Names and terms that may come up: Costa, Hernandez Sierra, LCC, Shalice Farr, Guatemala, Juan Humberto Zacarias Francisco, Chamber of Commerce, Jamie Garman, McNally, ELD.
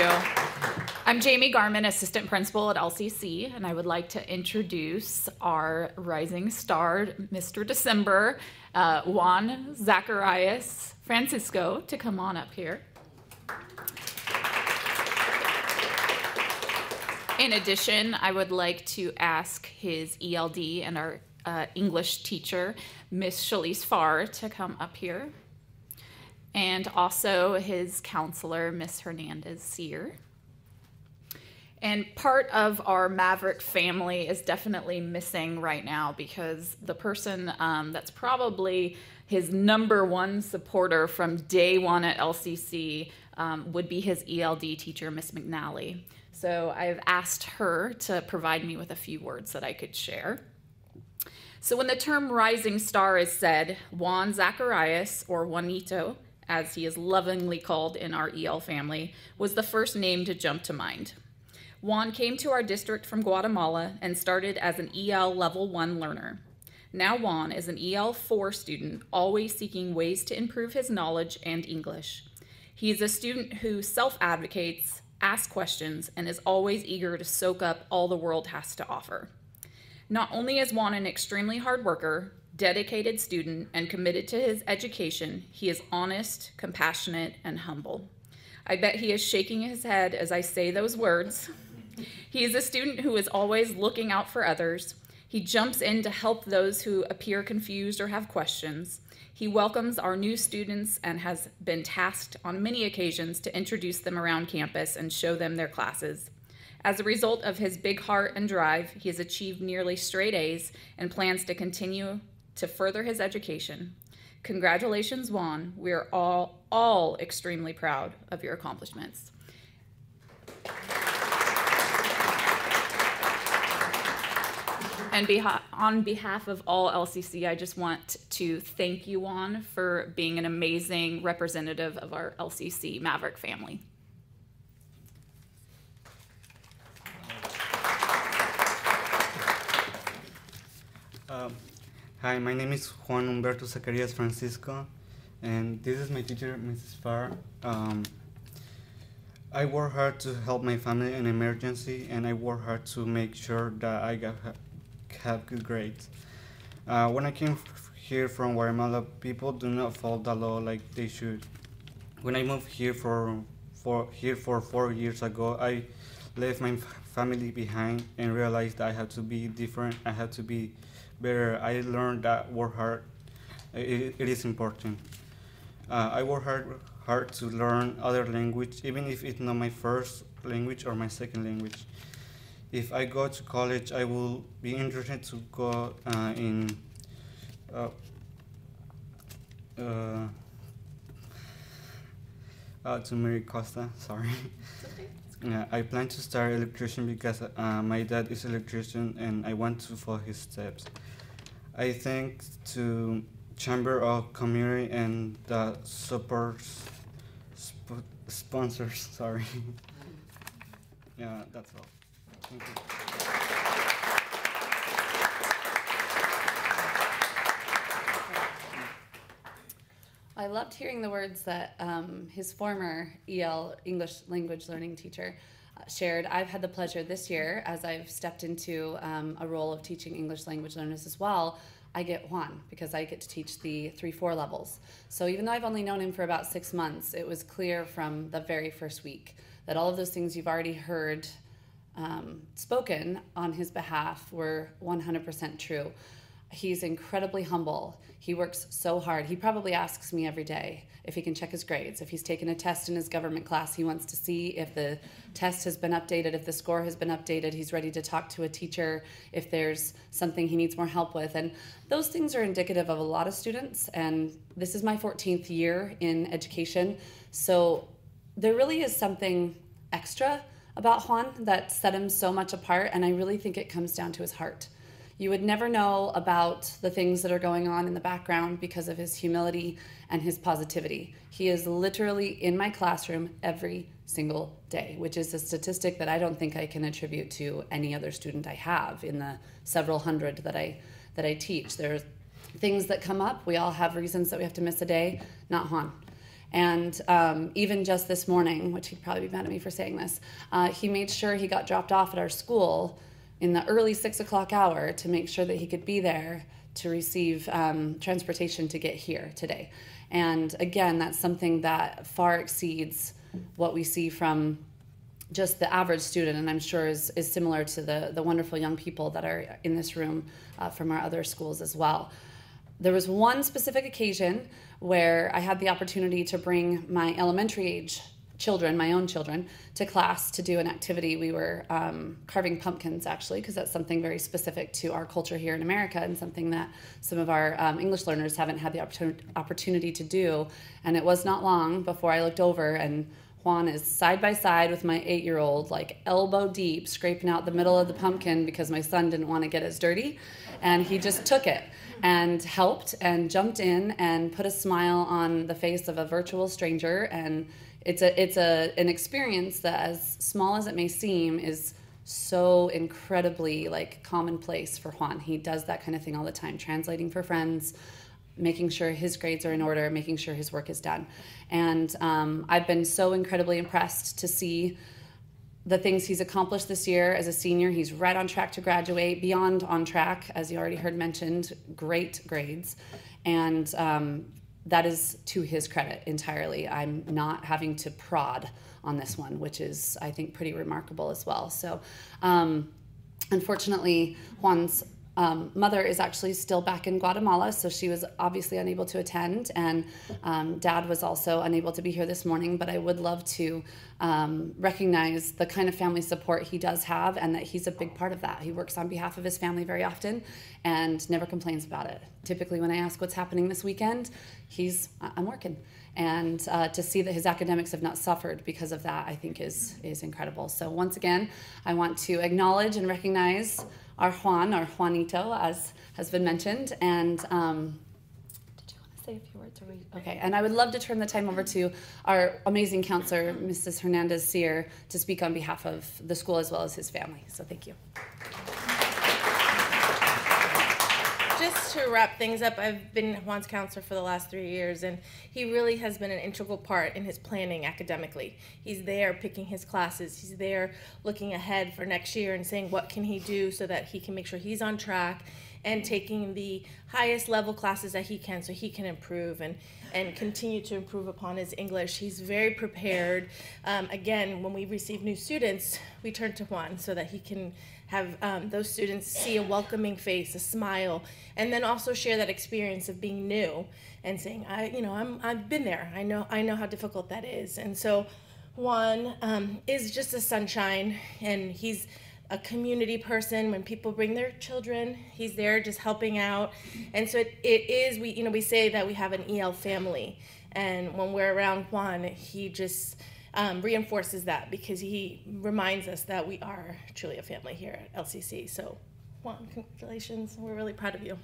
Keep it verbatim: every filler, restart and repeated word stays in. you. I'm Jamie Garman, Assistant Principal at L C C, and I would like to introduce our rising star, Mister December, uh, Juan Zacarias Francisco, to come on up here. In addition, I would like to ask his E L D and our uh, English teacher, Miss Shalice Farr, to come up here. And also his counselor, Miss Hernandez Sierra. And part of our Maverick family is definitely missing right now, because the person um, that's probably his number one supporter from day one at L C C um, would be his E L D teacher, Miss McNally. So I've asked her to provide me with a few words that I could share. So when the term rising star is said, Juan Zacarias, or Juanito, as he is lovingly called in our E L family, was the first name to jump to mind. Juan came to our district from Guatemala and started as an E L Level one learner. Now Juan is an E L four student, always seeking ways to improve his knowledge and English. He is a student who self-advocates, asks questions, and is always eager to soak up all the world has to offer. Not only is Juan an extremely hard worker, dedicated student, and committed to his education, he is honest, compassionate, and humble. I bet he is shaking his head as I say those words. He is a student who is always looking out for others. He jumps in to help those who appear confused or have questions. He welcomes our new students and has been tasked on many occasions to introduce them around campus and show them their classes. As a result of his big heart and drive, he has achieved nearly straight A's and plans to continue to further his education. Congratulations, Juan. We are all, all extremely proud of your accomplishments. And beha- on behalf of all L C C, I just want to thank you, Juan, for being an amazing representative of our L C C Maverick family. Um, hi, my name is Juan Humberto Zacarias Francisco, and this is my teacher, Missus Farr. Um, I work hard to help my family in emergency, and I work hard to make sure that I got, have good grades. Uh, when I came here from Guatemala, people do not follow the law like they should. When I moved here for, for, here for four years ago, I left my family behind and realized that I had to be different, I had to be better. I learned that work hard, it, it is important. Uh, I work hard, hard to learn other language, even if it's not my first language or my second language. If I go to college, I will be interested to go uh, in uh, uh, uh, to marry Costa, sorry. Yeah, I plan to start electrician because uh, my dad is electrician and I want to follow his steps. I thank to Chamber of Commerce and the support sp sponsors. Sorry. Yeah, that's all. Thank you. I loved hearing the words that um, his former E L English language learning teacher uh, shared. I've had the pleasure this year, as I've stepped into um, a role of teaching English language learners as well, I get Juan because I get to teach the three four levels. So even though I've only known him for about six months, it was clear from the very first week that all of those things you've already heard um, spoken on his behalf were one hundred percent true. He's incredibly humble. He works so hard. He probably asks me every day if he can check his grades. If he's taken a test in his government class, he wants to see if the test has been updated, if the score has been updated. He's ready to talk to a teacher if there's something he needs more help with. And those things are indicative of a lot of students. And this is my fourteenth year in education. So there really is something extra about Juan that set him so much apart. And I really think it comes down to his heart. You would never know about the things that are going on in the background because of his humility and his positivity. He is literally in my classroom every single day, which is a statistic that I don't think I can attribute to any other student I have in the several hundred that I, that I teach. There are things that come up. We all have reasons that we have to miss a day, not Juan. And um, even just this morning, which he'd probably be mad at me for saying this, uh, he made sure he got dropped off at our school in the early six o'clock hour to make sure that he could be there to receive um, transportation to get here today. And again, that's something that far exceeds what we see from just the average student, and I'm sure is, is similar to the, the wonderful young people that are in this room uh, from our other schools as well. There was one specific occasion where I had the opportunity to bring my elementary age children, my own children, to class to do an activity. We were um, carving pumpkins, actually, because that's something very specific to our culture here in America and something that some of our um, English learners haven't had the opportunity to do. And it was not long before I looked over and Juan is side by side with my eight-year-old, like elbow deep, scraping out the middle of the pumpkin because my son didn't want to get as dirty. And he just took it and helped and jumped in and put a smile on the face of a virtual stranger. And it's a it's a an experience that, as small as it may seem, is so incredibly like commonplace for Juan. He does that kind of thing all the time, translating for friends, making sure his grades are in order, making sure his work is done. And um, I've been so incredibly impressed to see the things he's accomplished this year as a senior. He's right on track to graduate, beyond on track, as you already heard mentioned, great grades. And um, that is to his credit entirely. I'm not having to prod on this one, which is, I think, pretty remarkable as well. So um, unfortunately, Juan's Um, mother is actually still back in Guatemala, so she was obviously unable to attend, and um, Dad was also unable to be here this morning, but I would love to um, recognize the kind of family support he does have and that he's a big part of that. He works on behalf of his family very often and never complains about it. Typically when I ask what's happening this weekend, he's, I'm working. And uh, to see that his academics have not suffered because of that, I think is, is incredible. So once again, I want to acknowledge and recognize our Juan, or Juanito, as has been mentioned. And um, did you want to say a few words? Or we... Okay, and I would love to turn the time over to our amazing counselor, Missus Hernandez Sierra, to speak on behalf of the school as well as his family. So thank you. Just to wrap things up, I've been Juan's counselor for the last three years, and he really has been an integral part in his planning academically. He's there picking his classes. He's there looking ahead for next year and saying what can he do so that he can make sure he's on track and taking the highest level classes that he can so he can improve and, and continue to improve upon his English. He's very prepared. Um, again, when we receive new students, we turn to Juan so that he can have um, those students see a welcoming face, a smile, and then also share that experience of being new and saying, I, you know, I'm, I've been there. I know, I know how difficult that is. And so Juan um, is just a sunshine, and he's a community person. When people bring their children, he's there just helping out. And so it, it is, we, you know, we say that we have an E L family, and when we're around Juan, he just, Um, reinforces that, because he reminds us that we are truly a family here at L C C. So, Juan, congratulations. We're really proud of you.